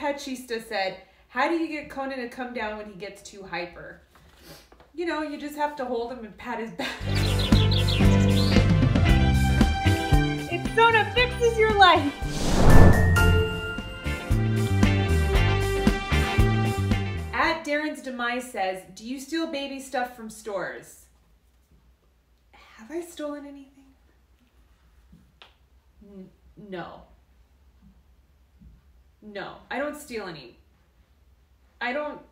Pachista said, how do you get Conan to come down when he gets too hyper? You know, you just have to hold him and pat his back. It's Sona Fixes Your Life. At Darren's Demise says, do you steal baby stuff from stores? Have I stolen anything? No. No, I don't steal any. I don't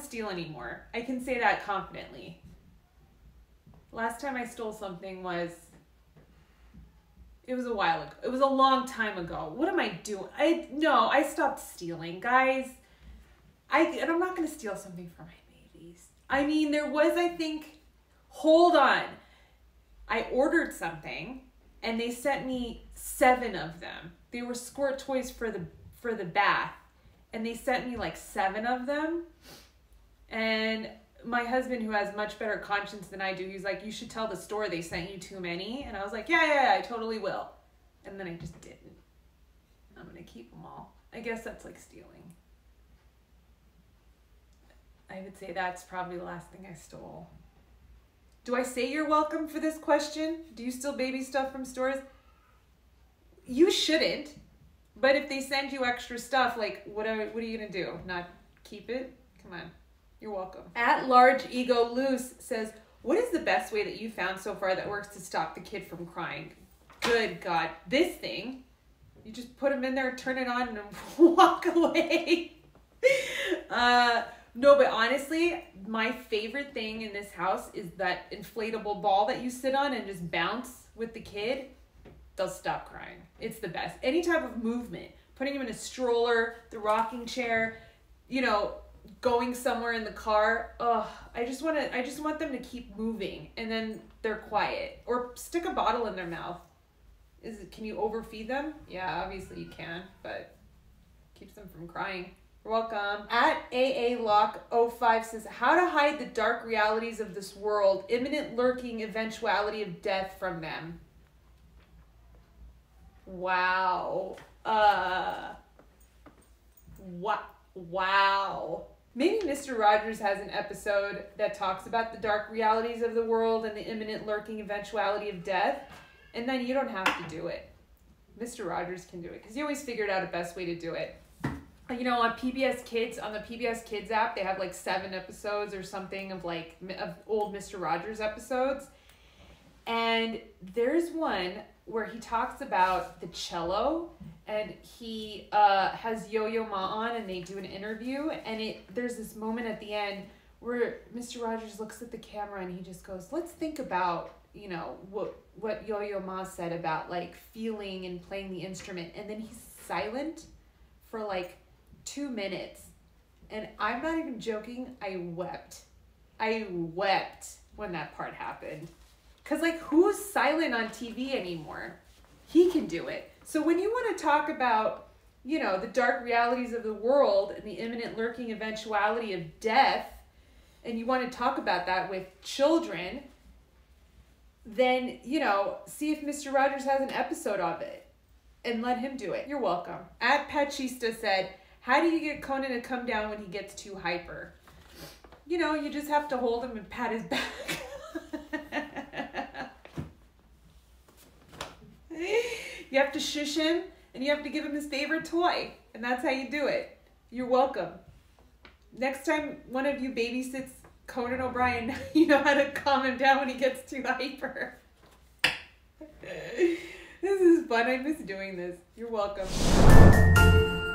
steal anymore. I can say that confidently. Last time I stole something was, it was a while ago. It was a long time ago. What am I doing? No, I stopped stealing, guys. And I'm not gonna steal something from my babies. I mean, there was, I think, hold on. I ordered something and they sent me 7 of them. They were squirt toys for the bath. And they sent me like 7 of them. And my husband, who has much better conscience than I do, he's like, you should tell the store they sent you too many. And I was like, yeah, I totally will. And then I just didn't. I'm gonna keep them all. I guess that's like stealing. I would say that's probably the last thing I stole. Do I say you're welcome for this question? Do you steal baby stuff from stores? You shouldn't. But if they send you extra stuff, like, what are you gonna do? Not keep it? Come on, you're welcome. At Large Ego Loose says, what is the best way that you found so far that works to stop the kid from crying? Good God, this thing. You just put him in there, turn it on, and walk away. No, but honestly, my favorite thing in this house is that inflatable ball that you sit on and just bounce with the kid. They'll stop crying. It's the best. Any type of movement, putting them in a stroller, the rocking chair, you know, going somewhere in the car. Ugh, I just want them to keep moving, and then they're quiet. Or stick a bottle in their mouth. Can you overfeed them? Yeah, obviously you can, but keeps them from crying. You're welcome. At AALock05 says, how to hide the dark realities of this world, imminent lurking eventuality of death from them. Wow. Wow. Maybe Mr. Rogers has an episode that talks about the dark realities of the world and the imminent lurking eventuality of death, and then you don't have to do it. Mr. Rogers can do it, because he always figured out a best way to do it. You know, on PBS Kids, on the PBS Kids app, they have like 7 episodes or something of old Mr. Rogers episodes. And there's one where he talks about the cello, and he has Yo-Yo Ma on, and they do an interview, and there's this moment at the end where Mr. Rogers looks at the camera and he just goes, let's think about, you know, what Yo-Yo Ma said about like feeling and playing the instrument. And then he's silent for like 2 minutes. And I'm not even joking, I wept when that part happened. Because, like, who's silent on TV anymore? He can do it. So when you want to talk about, you know, the dark realities of the world and the imminent lurking eventuality of death, and you want to talk about that with children, then, you know, see if Mr. Rogers has an episode of it and let him do it. You're welcome. At Pachista said, how do you get Conan to come down when he gets too hyper? You know, you just have to hold him and pat his back. You have to shush him, and you have to give him his favorite toy, and that's how you do it. You're welcome. Next time one of you babysits Conan O'Brien, you know how to calm him down when he gets too hyper. This is fun. I miss doing this. You're welcome.